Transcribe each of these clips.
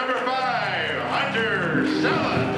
Number 5, Hunter Sallis.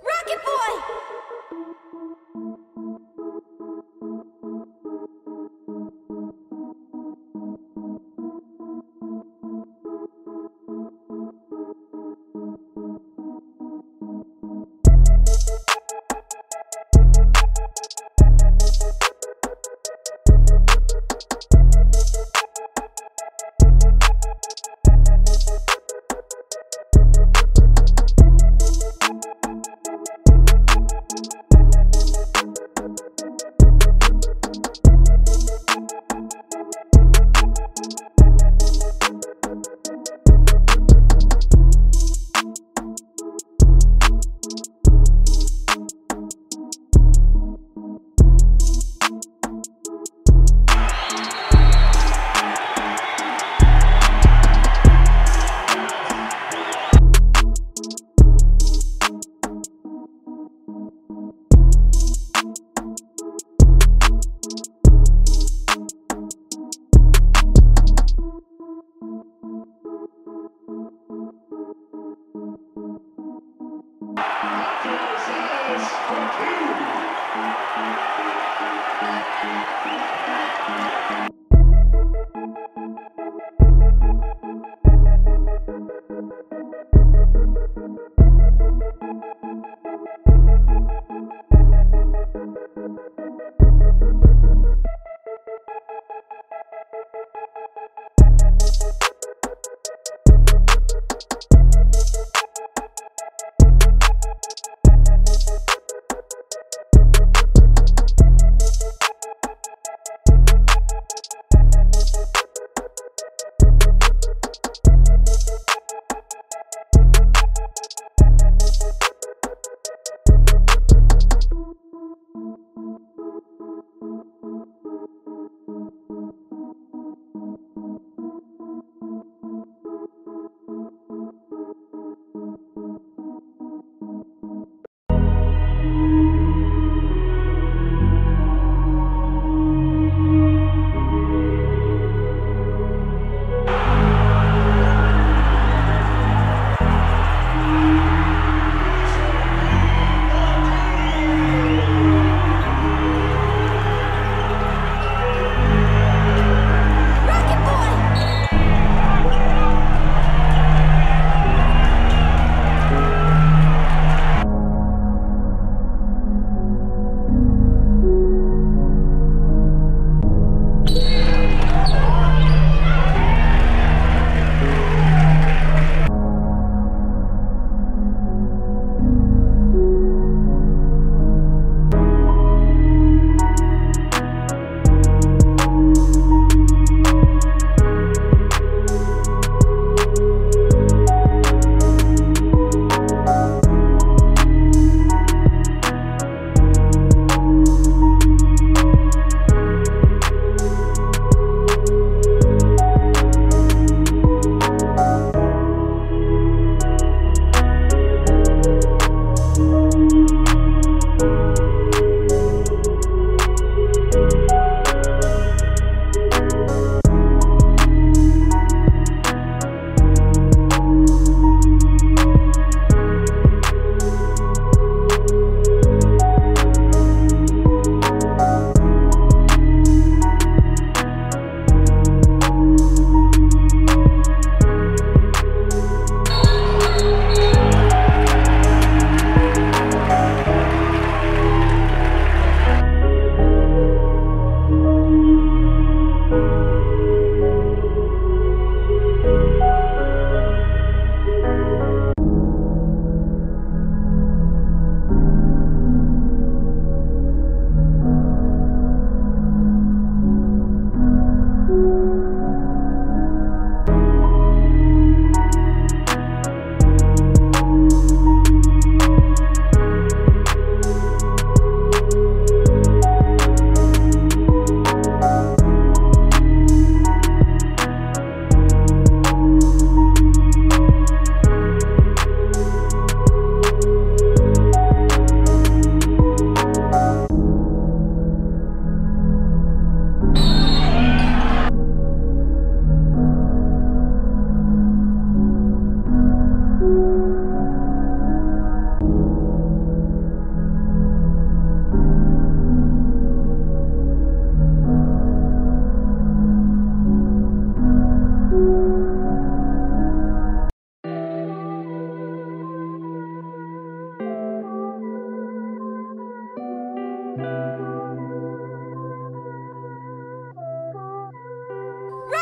Rocket Boy!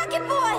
Rocket Boy!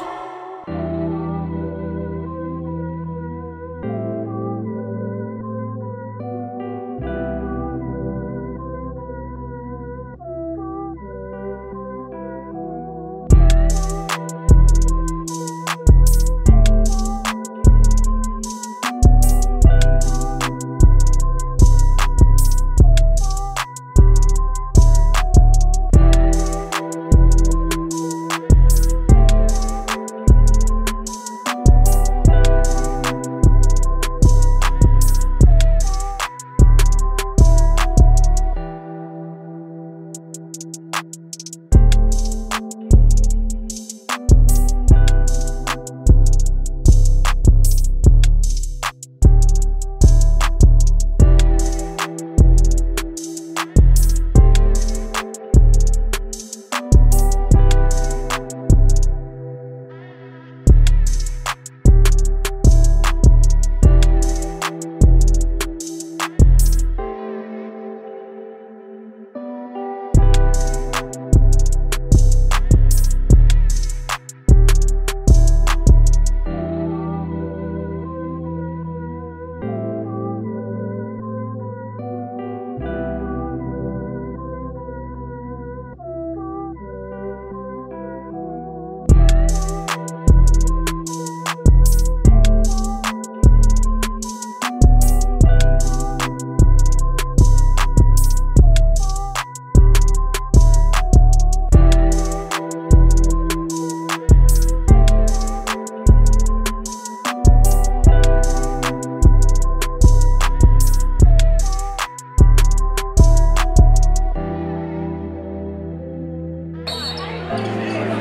Yeah.